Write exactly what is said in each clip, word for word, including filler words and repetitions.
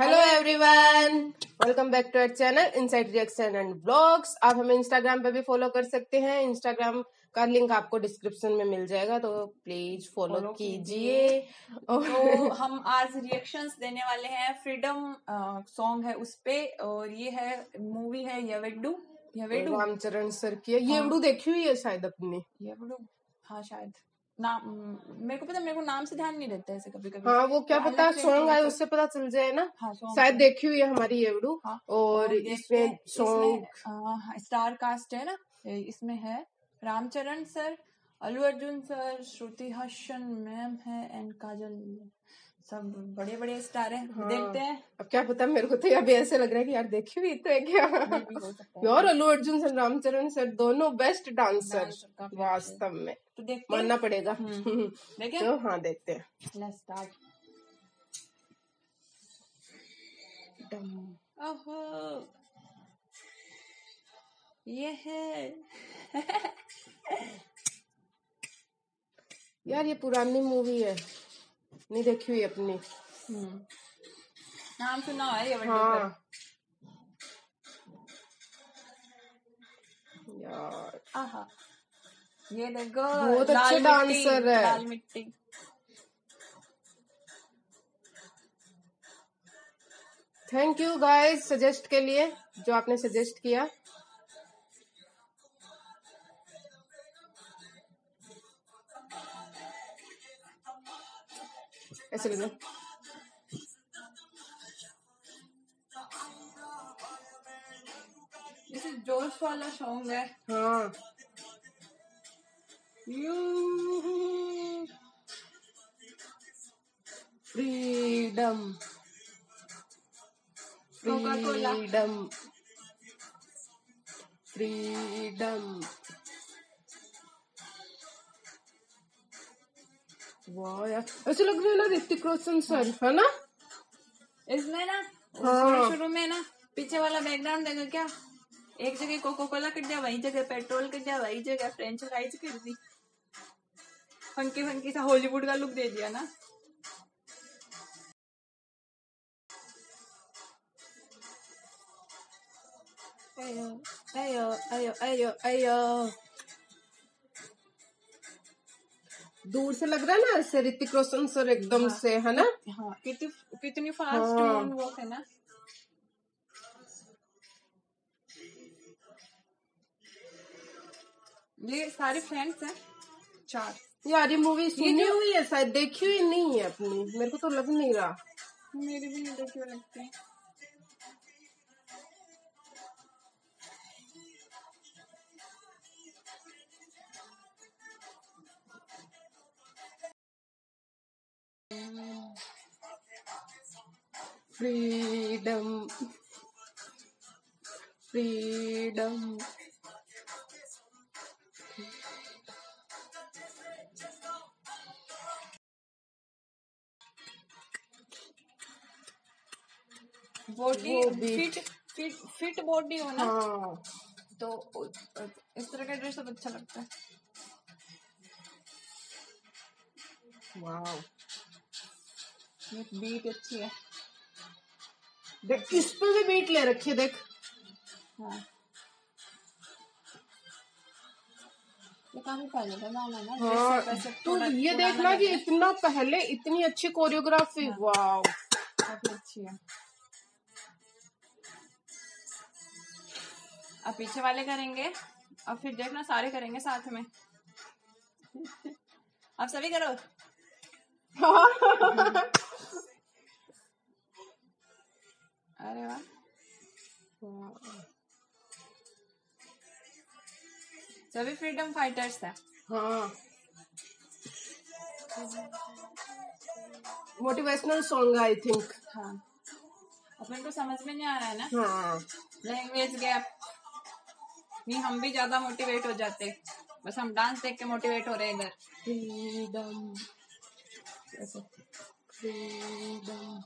Hello everyone, welcome back to our channel insight reaction and vlogs. आप हमें Instagram पे भी फॉलो कर सकते हैं। इंस्टाग्राम का लिंक आपको डिस्क्रिप्शन में मिल जाएगा, तो प्लीज फॉलो कीजिए। तो हम आज रिएक्शंस देने वाले हैं। फ्रीडम सॉन्ग है उस पे, और ये है मूवी है येवडू येवडू राम चरण सर की। येवडू देखी हुई है शायद अपने? येवडू हाँ शायद ना, मेरे को पता, मेरे को नाम से ध्यान नहीं रहता ऐसे कभी कभी। हाँ वो क्या तो पता सॉन्ग आए उससे पता चल जाए ना। हाँ, शायद देखी हुई है हमारी येवडू। हाँ, और इसमें सॉन्ग स्टार कास्ट है ना। इसमें है Ramcharan sir, Allu Arjun sir, Shruti Haasan ma'am है एंड काजल, सब बड़े बड़े स्टार हैं। हाँ, देखते हैं। अब क्या पता, मेरे को तो अभी ऐसे लग रहा है कि यार देखी हुई तो है क्या यार। अल्लू अर्जुन सर, रामचरण सर दोनों बेस्ट डांसर वास्तव में, तो देखते मानना पड़ेगा। देखें तो हाँ देखते हैं। Let's start. ओहो ये है यार, ये पुरानी मूवी है, नहीं देखी हुई अपनी। नाम सुना है ये वीडियो। हाँ। यार आहा, ये देखो बहुत अच्छे डांसर है। लाल मिट्टी थैंक यू गाइज सजेस्ट के लिए, जो आपने सजेस्ट किया। ऐसे लग रहा है जोश वाला सॉन्ग है। हाँ फ्रीडम फ्रीडम फ्रीडम। वाह यार, ऐसे लग रहा है ना ऋतिक रोशन सर है ना इसमें ना। हाँ। शुरू में ना पीछे वाला बैकग्राउंड देखो, क्या एक जगह कोको कोला कर दिया, वही जगह पेट्रोल कर दिया, वही जगह फ्रेंच फ्राइज कर दी। फंकी फंकी सा हॉलीवुड का लुक दे दिया ना। अयो अयो अयो अयो अयो, दूर से लग रहा है ना ऐसे ऋतिक रोशन सर एकदम। हाँ, से है ना। हाँ, कितनी कितनी फास्ट मूव। हाँ, है ना। ये सारे फ्रेंड्स हैं चार। यार ये मूवी सुनी हुई है शायद, देखी हुई नहीं है अपनी, मेरे को तो लग नहीं रहा। मेरी भी नहीं देखी हुई लगती है। Freedom freedom body fit fit fit body हो ना। हाँ। तो इस तरह का ड्रेस सब अच्छा लगता है। वाव ये बीट अच्छी है, देख इस पे भी बीट ले रखी है देख। हाँ। ये काफी पहले का गाना है ना। हाँ। तो ये देखना कि इतना पहले इतनी अच्छी कोरियोग्राफी। वाव काफी अच्छी है। अब पीछे वाले करेंगे और फिर देखना सारे करेंगे साथ में। आप सभी करो। अरे वाह, सभी फ्रीडम फाइटर्स है। हाँ मोटिवेशनल सॉन्ग आई थिंक। हाँ अपन को समझ में नहीं आ रहा है ना। हाँ लैंग्वेज गैप नहीं, हम भी ज्यादा मोटिवेट हो जाते, बस हम डांस देख के मोटिवेट हो रहे हैं इधर। फ्रीडम फ्रीडम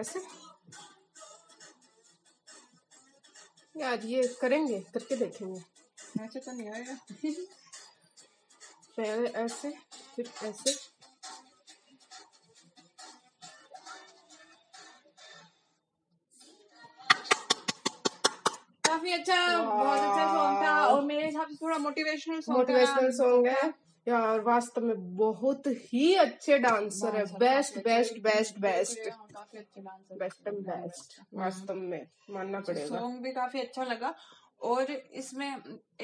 ऐसे। यार ये करेंगे, करके देखेंगे। ऐसे तो नहीं आएगा। पहले ऐसे फिर ऐसे। काफी अच्छा, बहुत अच्छा सॉन्ग था और मेरे हिसाब से थोड़ा मोटिवेशनल सॉन्ग मोटिवेशनल सॉन्ग है यार। वास्तव में बहुत ही अच्छे डांसर है, best best best best best and best, वास्तव में मानना पड़ेगा। सॉन्ग भी काफी अच्छा लगा और इसमें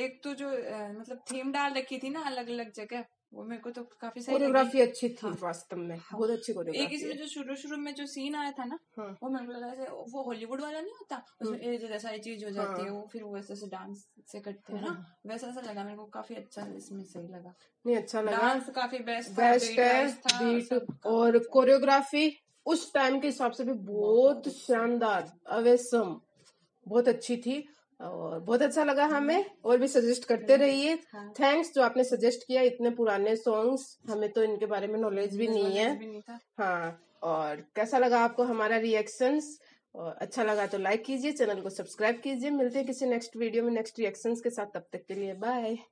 एक तो जो मतलब थीम डाल रखी थी ना अलग अलग जगह, वो मेरे को तो काफी सही, कोरियोग्राफी अच्छी थी वास्तव में, बहुत अच्छी कोरियोग्राफी। एक इसमें जो शुरू शुरू में जो सीन आया था ना, हाँ। वो मेरे को लगा जैसे वो हॉलीवुड वाला नहीं होता, उसमें जैसा ये चीज हो जाती हाँ। है वो फिर वैसे से डांस से करते हैं ना, वैसा ऐसा लगा मेरे को, काफी अच्छा इसमें सही लगा, नहीं अच्छा लगा। डांस काफी बेस्ट बेस्ट है और कोरियोग्राफी उस टाइम के हिसाब से भी बहुत शानदार, अवेसम, बहुत अच्छी थी और बहुत अच्छा लगा हमें। और भी सजेस्ट करते रहिए, थैंक्स जो आपने सजेस्ट किया। इतने पुराने सॉन्ग्स हमें तो इनके बारे में नॉलेज भी नहीं है, भी नहीं हाँ। और कैसा लगा आपको हमारा रिएक्शंस, और अच्छा लगा तो लाइक कीजिए, चैनल को सब्सक्राइब कीजिए। मिलते हैं किसी नेक्स्ट वीडियो में नेक्स्ट रिएक्शंस के साथ, तब तक के लिए बाय।